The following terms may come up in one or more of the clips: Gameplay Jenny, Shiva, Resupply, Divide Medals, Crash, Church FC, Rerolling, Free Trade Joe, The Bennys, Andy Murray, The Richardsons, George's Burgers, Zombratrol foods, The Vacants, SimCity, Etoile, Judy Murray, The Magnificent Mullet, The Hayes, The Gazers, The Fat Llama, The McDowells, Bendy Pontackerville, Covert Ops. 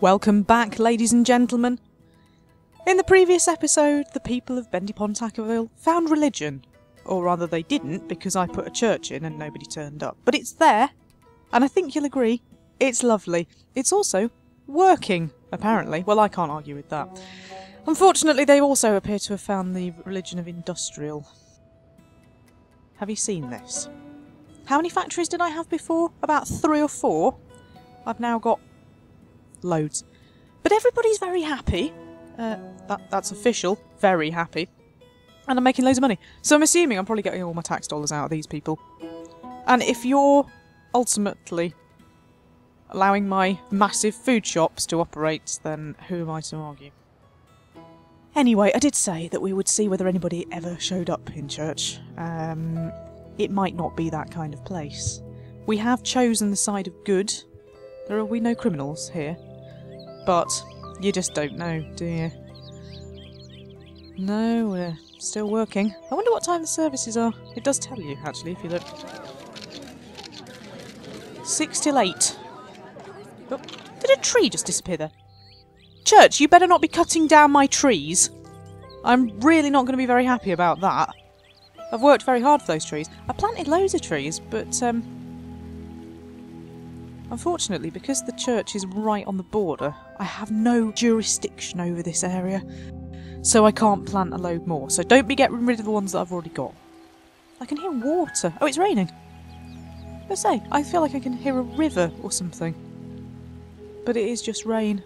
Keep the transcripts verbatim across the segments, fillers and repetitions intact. Welcome back, ladies and gentlemen. In the previous episode, the people of Bendy Pontackerville found religion. Or rather they didn't, because I put a church in and nobody turned up. But it's there, and I think you'll agree, it's lovely. It's also working, apparently. Well, I can't argue with that. Unfortunately, they also appear to have found the religion of industrial. Have you seen this? How many factories did I have before? About three or four. I've now got loads. But everybody's very happy. Uh, that, that's official. Very happy. And I'm making loads of money. So I'm assuming I'm probably getting all my tax dollars out of these people. And if you're ultimately allowing my massive food shops to operate, then who am I to argue? Anyway, I did say that we would see whether anybody ever showed up in church. Um, it might not be that kind of place. We have chosen the side of good. There are we no criminals here, but you just don't know, do you? No, we're still working. I wonder what time the services are. It does tell you, actually, if you look. Six till eight. Oh, did a tree just disappear there? Church, you better not be cutting down my trees. I'm really not going to be very happy about that. I've worked very hard for those trees. I planted loads of trees, but um... unfortunately, because the church is right on the border, I have no jurisdiction over this area, so I can't plant a load more. So don't be getting rid of the ones that I've already got. I can hear water. Oh, it's raining. I say, I feel like I can hear a river or something, but it is just rain.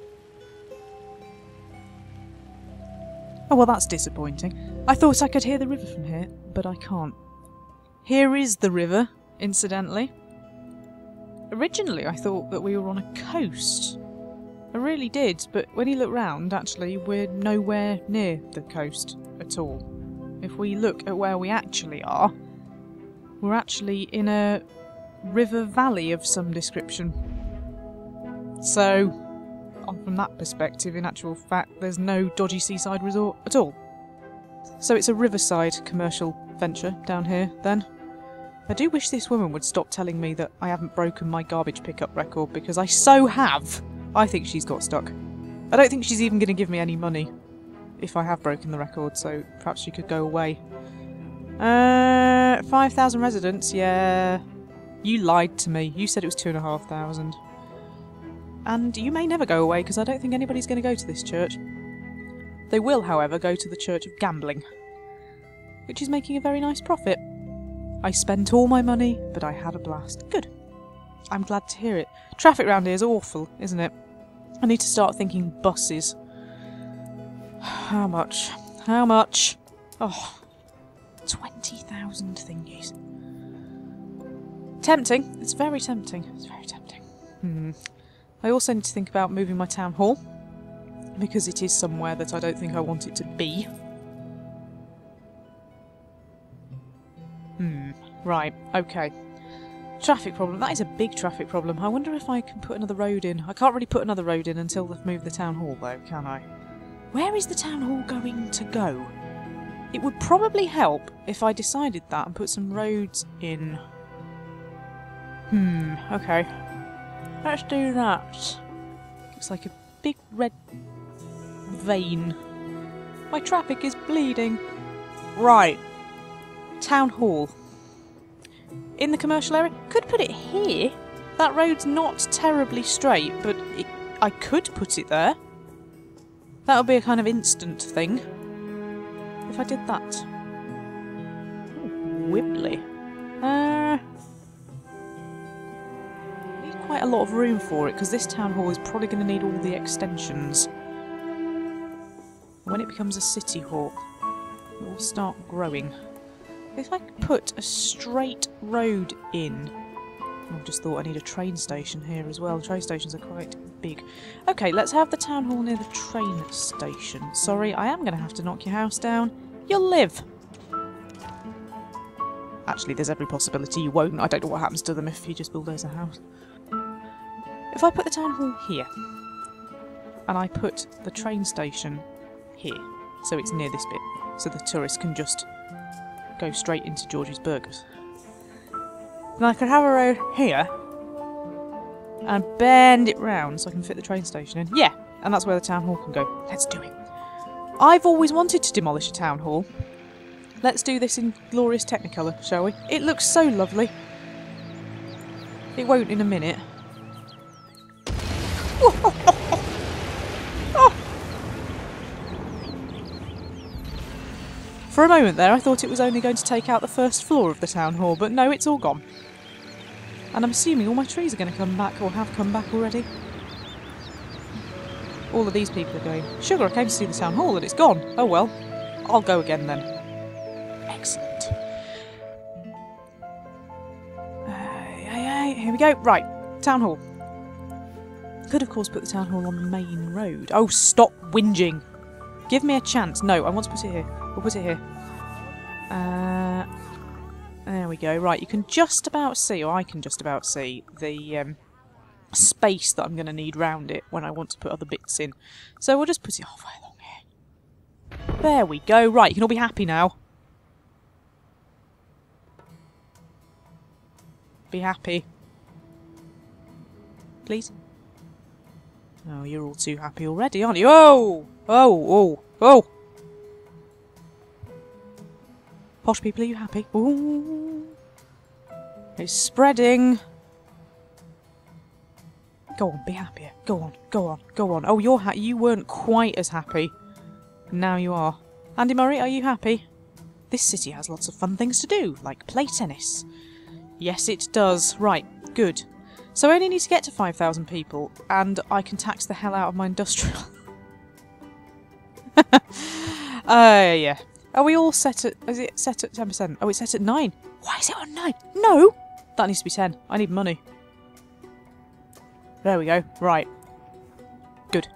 Oh, well, that's disappointing. I thought I could hear the river from here, but I can't. Here is the river, incidentally. Originally, I thought that we were on a coast. I really did, but when you look round, actually, we're nowhere near the coast at all. If we look at where we actually are, we're actually in a river valley of some description. So, from that perspective, in actual fact, there's no dodgy seaside resort at all. So it's a riverside commercial venture down here, then. I do wish this woman would stop telling me that I haven't broken my garbage pickup record, because I so have! I think she's got stuck. I don't think she's even going to give me any money if I have broken the record, so perhaps she could go away. Uh, five thousand residents, yeah. You lied to me. You said it was two thousand five hundred. And you may never go away, because I don't think anybody's going to go to this church. They will, however, go to the Church of Gambling, which is making a very nice profit. I spent all my money, but I had a blast. Good. I'm glad to hear it. Traffic round here is awful, isn't it? I need to start thinking buses. How much? How much? Oh, twenty thousand thingies. Tempting. It's very tempting. It's very tempting. Hmm. I also need to think about moving my town hall, because it is somewhere that I don't think I want it to be. Hmm, right, okay. Traffic problem. That is a big traffic problem. I wonder if I can put another road in. I can't really put another road in until they've moved the town hall, though, can I? Where is the town hall going to go? It would probably help if I decided that and put some roads in. Hmm, okay. Let's do that. Looks like a big red vein. My traffic is bleeding. Right. Town hall. In the commercial area? Could put it here. That road's not terribly straight, but it, I could put it there. That would be a kind of instant thing if I did that. Ooh, wibbly. Uh, I need quite a lot of room for it, because this town hall is probably going to need all the extensions. When it becomes a city hall, it will start growing. If I could put a straight road in... I just thought I need a train station here as well. Train stations are quite big. Okay, let's have the town hall near the train station. Sorry, I am going to have to knock your house down. You'll live! Actually, there's every possibility you won't. I don't know what happens to them if you just bulldoze a house. If I put the town hall here, and I put the train station here, so it's near this bit, so the tourists can just... go straight into George's Burgers. Then I could have a road here and bend it round so I can fit the train station in. Yeah, and that's where the town hall can go. Let's do it. I've always wanted to demolish a town hall. Let's do this in glorious Technicolor, shall we? It looks so lovely. It won't in a minute. Oh. For a moment there I thought it was only going to take out the first floor of the town hall, but no, it's all gone. And I'm assuming all my trees are going to come back, or have come back already. All of these people are going, "Sugar, I came to see the town hall and it's gone. Oh well, I'll go again then." Excellent. Hey, hey, hey, here we go. Right, town hall. Could of course put the town hall on the main road. Oh, stop whinging. Give me a chance. No, I want to put it here. We'll put it here. Uh, there we go. Right, you can just about see, or I can just about see, the um, space that I'm going to need round it when I want to put other bits in. So we'll just put it halfway along here. There we go. Right, you can all be happy now. Be happy. Please. Oh, you're all too happy already, aren't you? Oh! Oh, oh, oh! Posh people, are you happy? Ooh! It's spreading! Go on, be happier. Go on, go on, go on. Oh, you're ha you weren't quite as happy. Now you are. Andy Murray, are you happy? This city has lots of fun things to do, like play tennis. Yes, it does. Right, good. So I only need to get to five thousand people, and I can tax the hell out of my industrial. uh, yeah. Are we all set at... Is it set at ten percent? Oh, it's set at nine. Why is it on nine? No! That needs to be ten. I need money. There we go. Right. Good.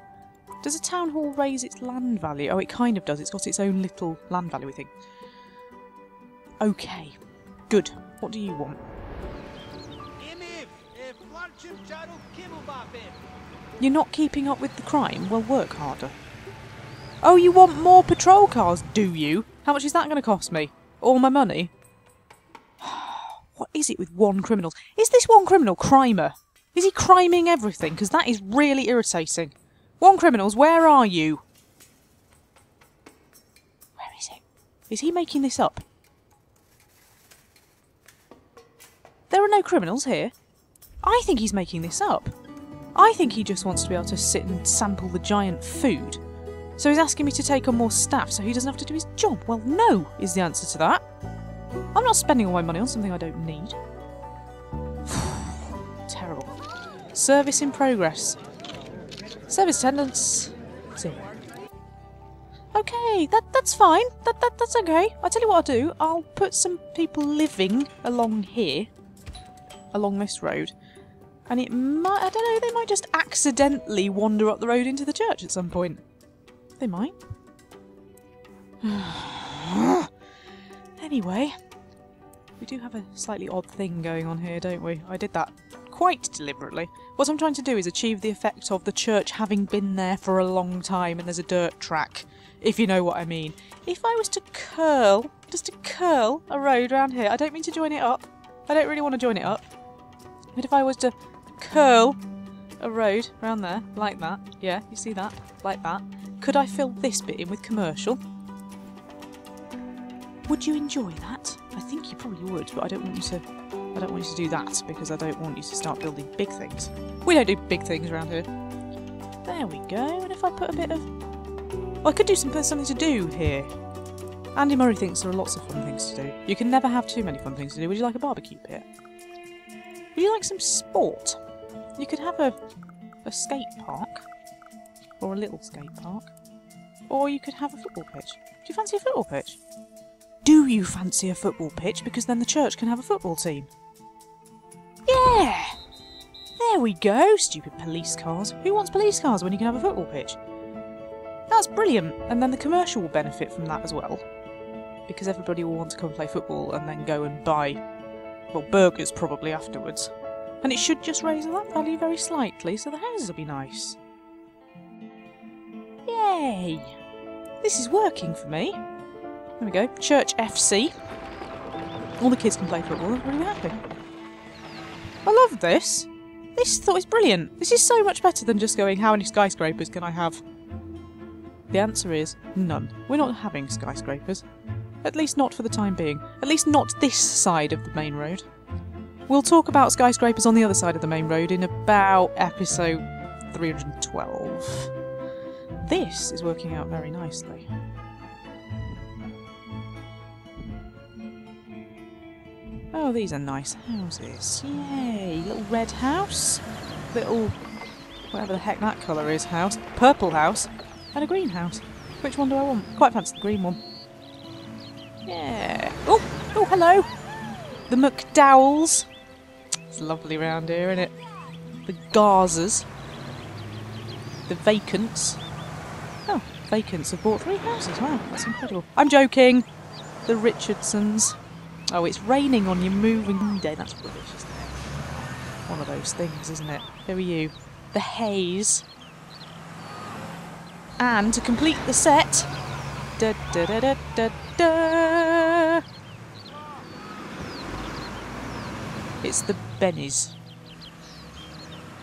Does a town hall raise its land value? Oh, it kind of does. It's got its own little land value thing. Okay. Good. What do you want? You're not keeping up with the crime? Well, work harder. Oh, you want more patrol cars, do you? How much is that going to cost me? All my money? What is it with one criminal? Is this one criminal crimer? Is he criming everything? Because that is really irritating. One criminals, where are you? Where is it? Is he making this up? There are no criminals here. I think he's making this up. I think he just wants to be able to sit and sample the giant food. So he's asking me to take on more staff so he doesn't have to do his job. Well, no, is the answer to that. I'm not spending all my money on something I don't need. Terrible. Service in progress. Service attendance. Zero. Okay, that, that's fine. That, that, that's okay. I'll tell you what I'll do. I'll put some people living along here. Along this road. And it might, I don't know, they might just accidentally wander up the road into the church at some point. They might. Anyway, we do have a slightly odd thing going on here, don't we? I did that quite deliberately. What I'm trying to do is achieve the effect of the church having been there for a long time and there's a dirt track, if you know what I mean. If I was to curl, just to curl a road around here, I don't mean to join it up. I don't really want to join it up. But if I was to curl a road round there, like that, yeah, you see that, like that, could I fill this bit in with commercial? Would you enjoy that? I think you probably would, but I don't want you to, I don't want you to do that because I don't want you to start building big things. We don't do big things around here. There we go, and if I put a bit of... Well, I could do some, something to do here. Andy Murray thinks there are lots of fun things to do. You can never have too many fun things to do. Would you like a barbecue pit? Would you like some sport? You could have a, a skate park. Or a little skate park. Or you could have a football pitch. Do you fancy a football pitch? Do you fancy a football pitch? Because then the church can have a football team. Yeah! There we go! Stupid police cars. Who wants police cars when you can have a football pitch? That's brilliant! And then the commercial will benefit from that as well. Because everybody will want to come play football and then go and buy, well, burgers probably afterwards. And it should just raise that value very slightly, so the houses will be nice. Yay! This is working for me. There we go. Church F C. All the kids can play football. I'm really happy. I love this. This thought is brilliant. This is so much better than just going, how many skyscrapers can I have? The answer is none. We're not having skyscrapers. At least not for the time being. At least not this side of the main road. We'll talk about skyscrapers on the other side of the main road in about episode three hundred twelve. This is working out very nicely. Oh, these are nice houses. Yay! Little red house, little whatever the heck that colour is house, purple house, and a green house. Which one do I want? Quite fancy the green one. Yeah. Oh, oh, hello. The McDowells. It's lovely round here, isn't it? The Gazers. The Vacants. Oh, Vacants have bought three houses. Wow, that's incredible. I'm joking. The Richardsons. Oh, it's raining on your moving day. That's rubbish, isn't it? One of those things, isn't it? Who are you? The Hayes. And to complete the set, da da da da da da. It's the Bennys.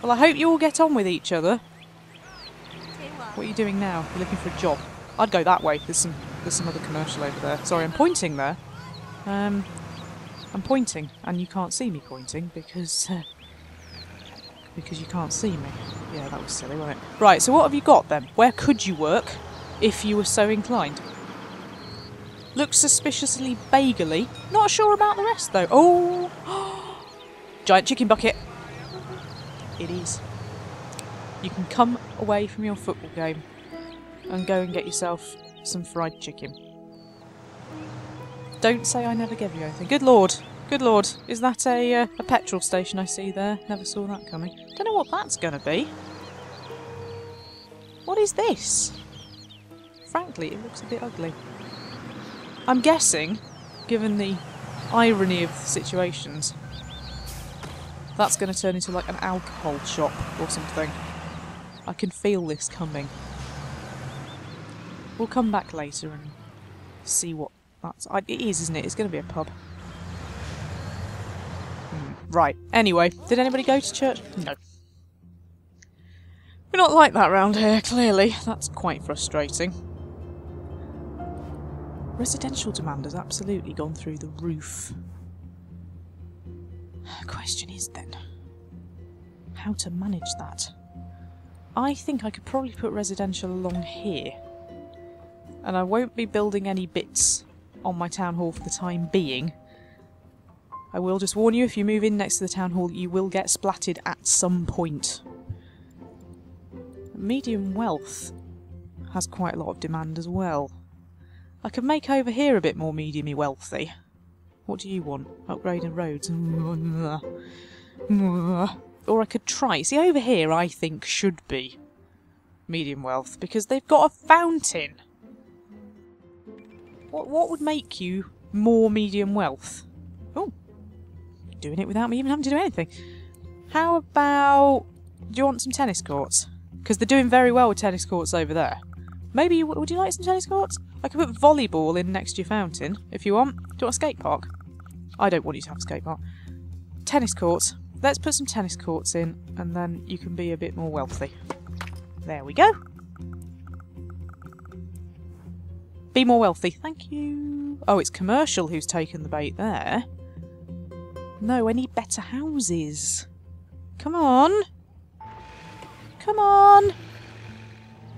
Well, I hope you all get on with each other. What are you doing now? You're looking for a job. I'd go that way. There's some. There's some other commercial over there. Sorry, I'm pointing there. Um, I'm pointing, and you can't see me pointing because uh, because you can't see me. Yeah, that was silly, wasn't it? Right, so what have you got then? Where could you work if you were so inclined? Looks suspiciously bagely. Not sure about the rest though. Oh, giant chicken bucket. It is. You can come away from your football game and go and get yourself some fried chicken. Don't say I never gave you anything. Good lord, good lord. Is that a, uh, a petrol station I see there? Never saw that coming. Don't know what that's going to be. What is this? Frankly, it looks a bit ugly. I'm guessing, given the irony of the situations, that's going to turn into like an alcohol shop or something. I can feel this coming. We'll come back later and see what That's, it is, isn't it? It's going to be a pub. Hmm. Right. Anyway, did anybody go to church? No. We're not like that round here, clearly. That's quite frustrating. Residential demand has absolutely gone through the roof. The question is then, how to manage that? I think I could probably put residential along here. And I won't be building any bits on my town hall for the time being. I will just warn you, if you move in next to the town hall, you will get splatted at some point. Medium wealth has quite a lot of demand as well. I could make over here a bit more medium-y wealthy. What do you want? Upgrading roads. Or I could try. See, over here I think should be medium wealth because they've got a fountain. What, what would make you more medium wealth? Oh, doing it without me even having to do anything. How about, do you want some tennis courts? Because they're doing very well with tennis courts over there. Maybe, you, would you like some tennis courts? I could put volleyball in next to your fountain, if you want. Do you want a skate park? I don't want you to have a skate park. Tennis courts. Let's put some tennis courts in, and then you can be a bit more wealthy. There we go. Be more wealthy. Thank you. Oh, it's commercial who's taken the bait there. No, I need better houses. Come on. Come on.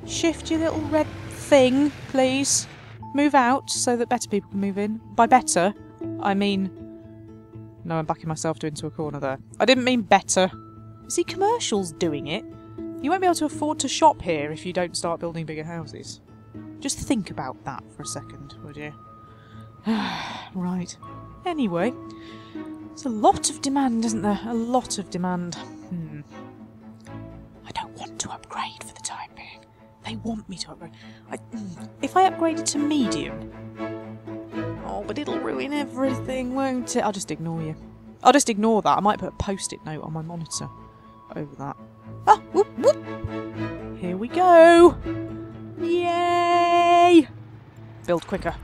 Shift your little red thing, please. Move out so that better people can move in. By better, I mean... No, I'm backing myself into a corner there. I didn't mean better. See, commercial's doing it. You won't be able to afford to shop here if you don't start building bigger houses. Just think about that for a second, would you? Right. Anyway, there's a lot of demand, isn't there? A lot of demand. Hmm. I don't want to upgrade for the time being. They want me to upgrade. I, if I upgraded to medium... Oh, but it'll ruin everything, won't it? I'll just ignore you. I'll just ignore that. I might put a post-it note on my monitor over that. Ah! Whoop! Whoop! Here we go! Yay! Build quicker.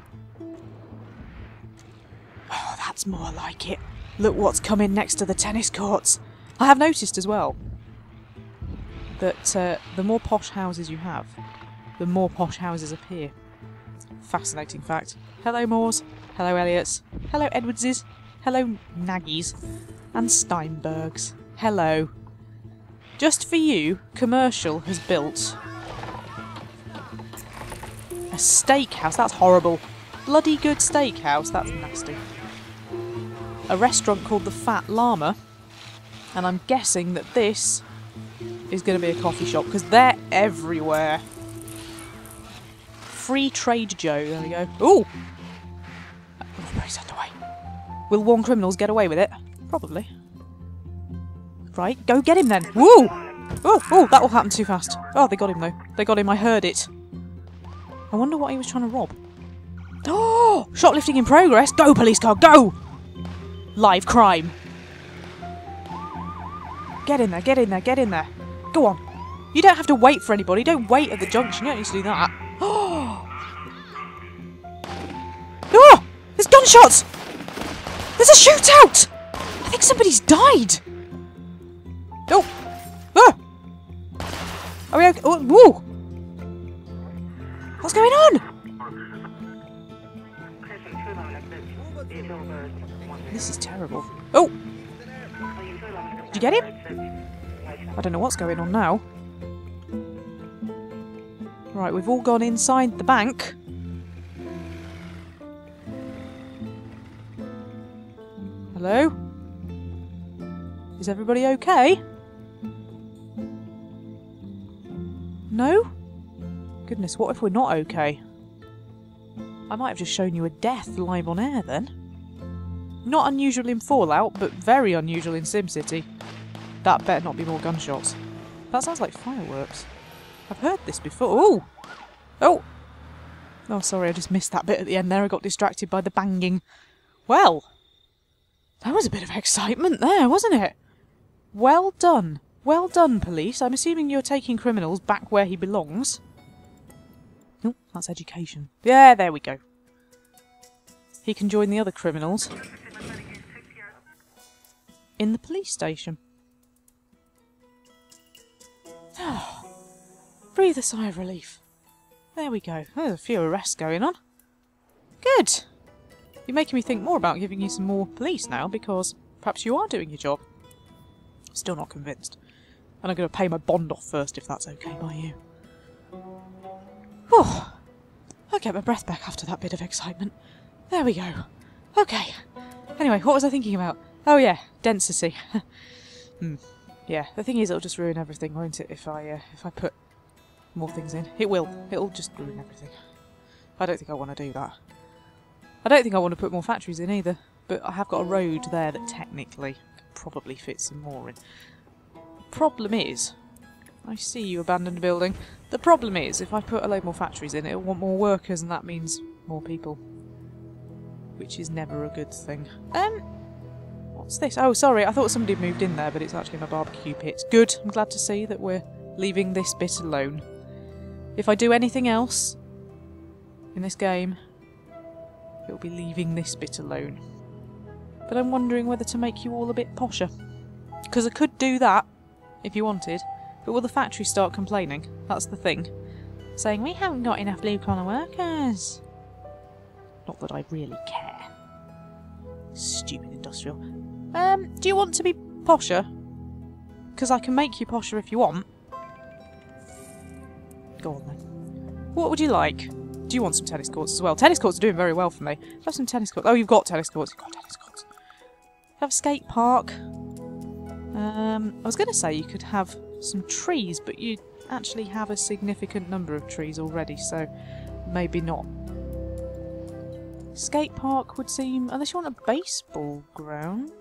Oh, that's more like it. Look what's coming next to the tennis courts. I have noticed as well that uh, the more posh houses you have, the more posh houses appear. Fascinating fact. Hello Moores, hello Elliots, hello Edwardses, hello Nagys and Steinbergs. Hello. Just for you, Commercial has built a steakhouse. That's horrible. Bloody good steakhouse. That's nasty. A restaurant called The Fat Llama, and I'm guessing that this is going to be a coffee shop because they're everywhere. Free Trade Joe. There we go. Ooh! The place underway. Will one criminals get away with it? Probably. Right, go get him then. Woo! Oh, oh, that all happened too fast. Oh, they got him though. They got him. I heard it. I wonder what he was trying to rob. Oh! Shoplifting in progress. Go, police car, go! Live crime. Get in there, get in there, get in there. Go on. You don't have to wait for anybody. Don't wait at the junction. You don't need to do that. Oh! Oh! There's gunshots! There's a shootout! I think somebody's died. Oh! Oh! Are we okay? Oh, whoa! What's going on? This is terrible. Oh! Did you get him? I don't know what's going on now. Right, we've all gone inside the bank. Hello? Is everybody okay? No? Goodness, what if we're not okay? I might have just shown you a death live on air then. Not unusual in Fallout, but very unusual in SimCity. That better not be more gunshots. That sounds like fireworks. I've heard this before. Ooh! Oh! Oh, sorry, I just missed that bit at the end there. I got distracted by the banging. Well, that was a bit of excitement there, wasn't it? Well done. Well done, police. I'm assuming you're taking criminals back where he belongs. Nope, oh, that's education. Yeah, there we go. He can join the other criminals in the police station. Oh, breathe a sigh of relief. There we go. There's a few arrests going on. Good. You're making me think more about giving you some more police now because perhaps you are doing your job. Still not convinced. And I'm going to pay my bond off first if that's okay by you. Oh, I'll get my breath back after that bit of excitement. There we go. Okay. Anyway, what was I thinking about? Oh yeah, density. hmm. Yeah, the thing is it'll just ruin everything, won't it, if I, uh, if I put more things in. It will. It'll just ruin everything. I don't think I want to do that. I don't think I want to put more factories in either, but I have got a road there that technically probably fit some more in. Problem is, I see you abandoned building. The problem is, if I put a load more factories in, it'll want more workers, and that means more people, which is never a good thing. Um, what's this? Oh, sorry, I thought somebody moved in there, but it's actually my barbecue pit. Good. I'm glad to see that we're leaving this bit alone. If I do anything else in this game, it'll be leaving this bit alone. But I'm wondering whether to make you all a bit posher. Because I could do that, if you wanted, but will the factory start complaining? That's the thing. Saying, we haven't got enough blue-collar workers. Not that I really care. Stupid industrial. Um, do you want to be posher? Because I can make you posher if you want. Go on then. What would you like? Do you want some tennis courts as well? Tennis courts are doing very well for me. Have some tennis courts. Oh, you've got tennis courts. You've got tennis courts. Have a skate park. Um, I was going to say you could have some trees, but you actually have a significant number of trees already, so maybe not. Skate park would seem... unless you want a baseball ground.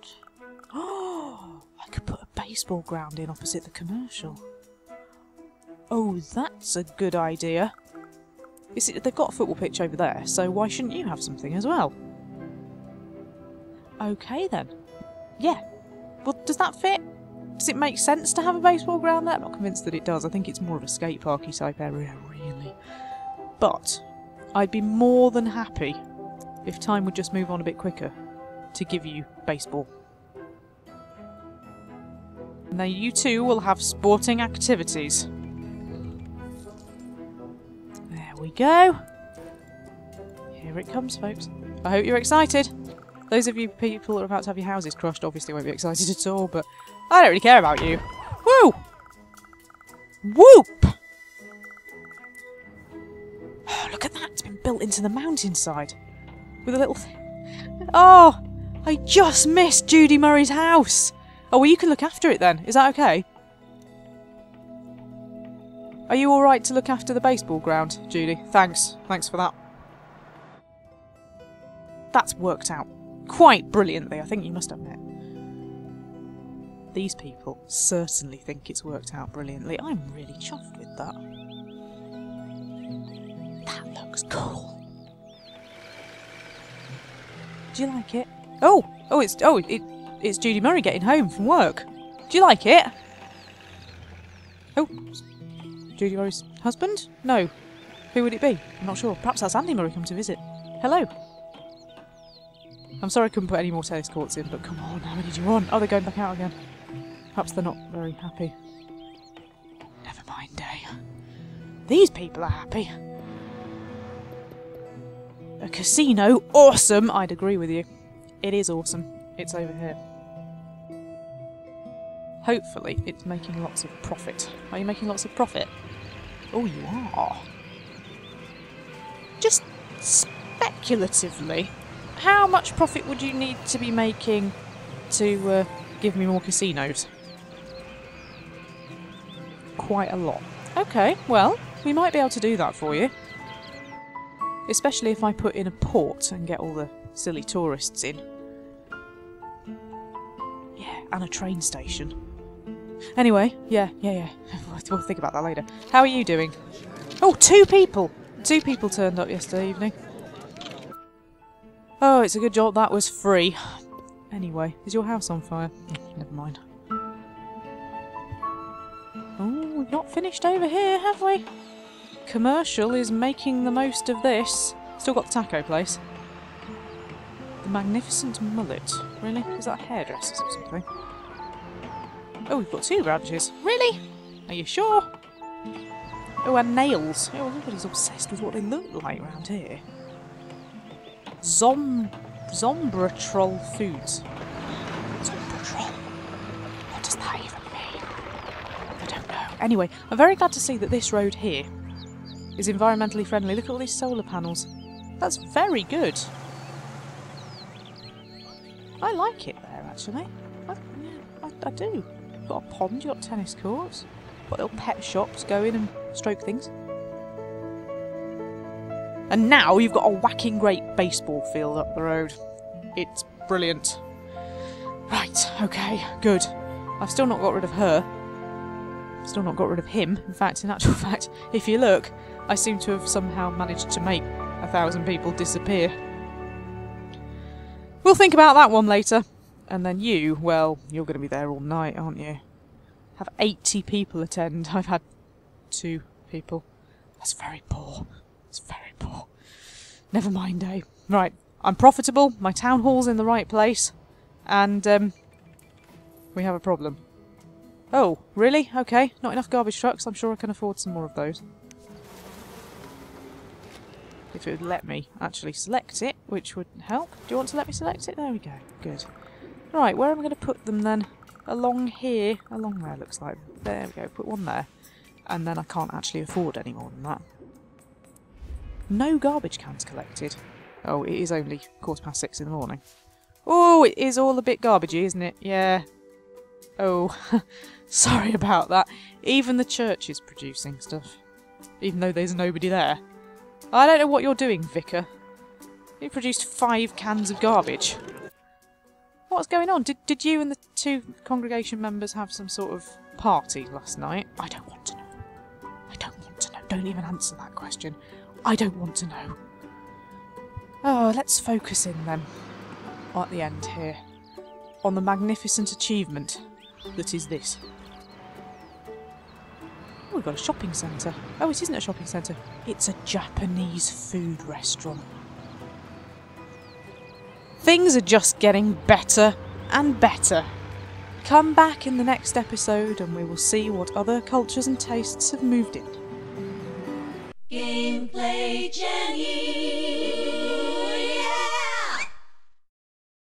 Oh, I could put a baseball ground in opposite the commercial. Oh, that's a good idea. You see, they've got a football pitch over there, so why shouldn't you have something as well? Okay then. Yeah. Well, does that fit? Does it make sense to have a baseball ground there? I'm not convinced that it does. I think it's more of a skate parky type area, really. But I'd be more than happy if time would just move on a bit quicker to give you baseball. Now you two will have sporting activities. There we go. Here it comes, folks. I hope you're excited. Those of you people who are about to have your houses crushed obviously won't be excited at all, but I don't really care about you. Woo! Whoop! Oh, look at that. It's been built into the mountainside. With a little... Th oh! I just missed Judy Murray's house! Oh, well, you can look after it then. Is that okay? Are you alright to look after the baseball ground, Judy? Thanks. Thanks for that. That's worked out quite brilliantly, I think you must admit. These people certainly think it's worked out brilliantly. I'm really chuffed with that. That looks cool. Do you like it? Oh! Oh, it's... Oh, it... It's Judy Murray getting home from work. Do you like it? Oh, Judy Murray's husband? No. Who would it be? I'm not sure. Perhaps that's Andy Murray come to visit. Hello. I'm sorry I couldn't put any more tennis courts in, but come on, how many do you want? Oh, they're going back out again. Perhaps they're not very happy. Never mind, eh? These people are happy. A casino? Awesome! I'd agree with you. It is awesome. It's over here. Hopefully it's making lots of profit. Are you making lots of profit? Oh, you are. Just speculatively, how much profit would you need to be making to uh, give me more casinos? Quite a lot. Okay, well, we might be able to do that for you. Especially if I put in a port and get all the silly tourists in. And a train station. Anyway, yeah, yeah, yeah. We'll think about that later. How are you doing? Oh, two people! Two people turned up yesterday evening. Oh, it's a good job that was free. Anyway, is your house on fire? Oh, never mind. Oh, we've not finished over here, have we? Commercial is making the most of this. Still got the taco place. The Magnificent Mullet. Really? Is that a hairdresser's or something? Oh, we've got two branches. Really? Are you sure? Oh, and nails. Oh, everybody's obsessed with what they look like round here. Zom... Zombratrol foods. Zombratrol? What does that even mean? I don't know. Anyway, I'm very glad to see that this road here is environmentally friendly. Look at all these solar panels. That's very good. I like it there, actually. I, I, I do. You've got a pond, you've got tennis courts, you've got little pet shops, go in and stroke things. And now you've got a whacking great baseball field up the road. It's brilliant. Right, okay, good. I've still not got rid of her. Still not got rid of him. In fact, in actual fact, if you look, I seem to have somehow managed to make a thousand people disappear. We'll think about that one later. And then you, well, you're going to be there all night, aren't you? Have eighty people attend. I've had two people. That's very poor. It's very poor. Never mind, eh? Right, I'm profitable, my town hall's in the right place, and um, we have a problem. Oh, really? Okay, not enough garbage trucks. I'm sure I can afford some more of those. If it would let me actually select it, which would help. Do you want to let me select it? There we go. Good. Right, where am I going to put them then? Along here. Along there, looks like. There we go. Put one there. And then I can't actually afford any more than that. No garbage cans collected. Oh, it is only quarter past six in the morning. Oh, it is all a bit garbagey, isn't it? Yeah. Oh, sorry about that. Even the church is producing stuff. Even though there's nobody there. I don't know what you're doing, Vicar. You produced five cans of garbage. What's going on? Did, did you and the two congregation members have some sort of party last night? I don't want to know. I don't want to know. Don't even answer that question. I don't want to know. Oh, let's focus in then. At the end here. On the magnificent achievement that is this. Oh, we've got a shopping centre. Oh, it isn't a shopping centre. It's a Japanese food restaurant. Things are just getting better and better. Come back in the next episode and we will see what other cultures and tastes have moved in. Gameplay Jenny!